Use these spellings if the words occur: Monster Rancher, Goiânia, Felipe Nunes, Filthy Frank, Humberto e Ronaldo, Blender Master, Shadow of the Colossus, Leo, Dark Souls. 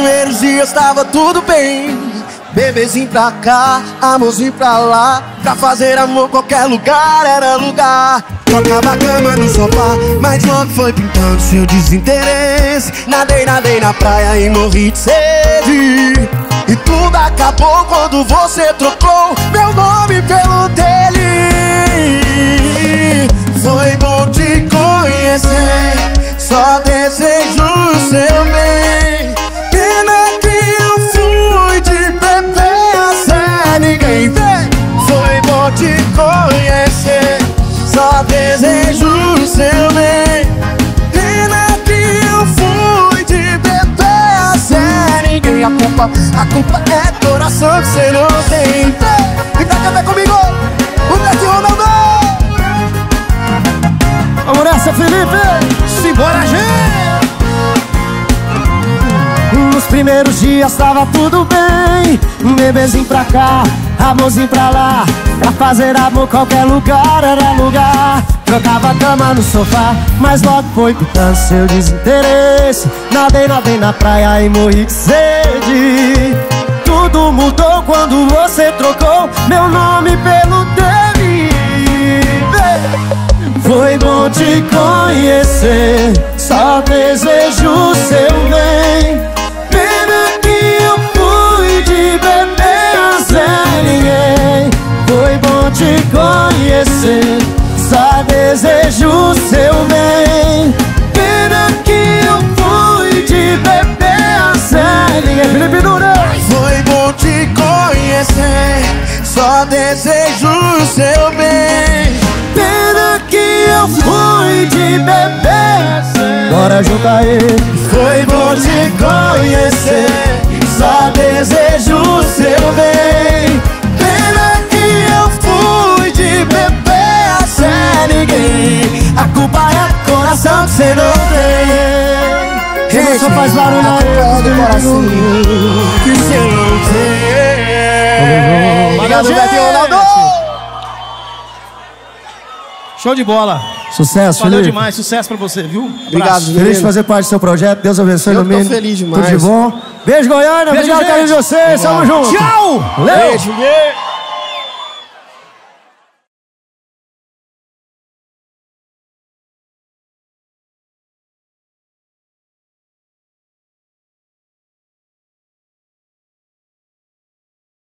primeiros dias tava tudo bem. Bebezinho pra cá, amorzinho pra lá. Pra fazer amor qualquer lugar era lugar. Tocava a cama no sofá, mas logo foi pintando seu desinteresse. Nadei na praia e morri de sede. E tudo acabou quando você trocou meu nome pelo dele. Foi bom te conhecer, só desejo o seu bem. Pena que eu fui de bebê sem ninguém ver. Foi bom te conhecer, só desejo o seu bem. Pena que eu fui de bebê sem ninguém. A culpa é do coração que você não tem. Vem pra cá, vem comigo, Humberto e Ronaldo. Vamos nessa, Felipe. Simbora, gente! Nos primeiros dias tava tudo bem. Bebezinho pra cá, amorzinho pra lá. Pra fazer amor qualquer lugar era lugar. Trocava a cama no sofá, mas logo foi pintando seu desinteresse. Nadei na praia e morri de sede. Tudo mudou quando você trocou meu nome pelo dele. Foi bom te conhecer, só desejo o seu bem. Pena que eu fui de beber sem ninguém. Foi bom te conhecer, só desejo o seu bem. Pena que eu fui de beber sem ninguém. Felipe Nunes. Foi bom te conhecer, só desejo o seu bem. Pena que eu fui de bebê. Bora juntar ele. Foi bom te conhecer, só desejo o seu bem. Pena que eu fui de bebê sem ninguém. A culpa é do coração que você não tem. Que você faz barulho na hora do coração que você não tem. Obrigado, Ronaldo. Show de bola. Sucesso, Felipe. Valeu demais, sucesso pra você, viu? Um obrigado, Felipe. Feliz de fazer parte do seu projeto. Deus abençoe, ilumine. Eu tô feliz demais. Tudo de bom. Beijo, Goiânia. Beijo, obrigado, carinho de vocês. Tamo junto. Tchau! Leo! Beijo,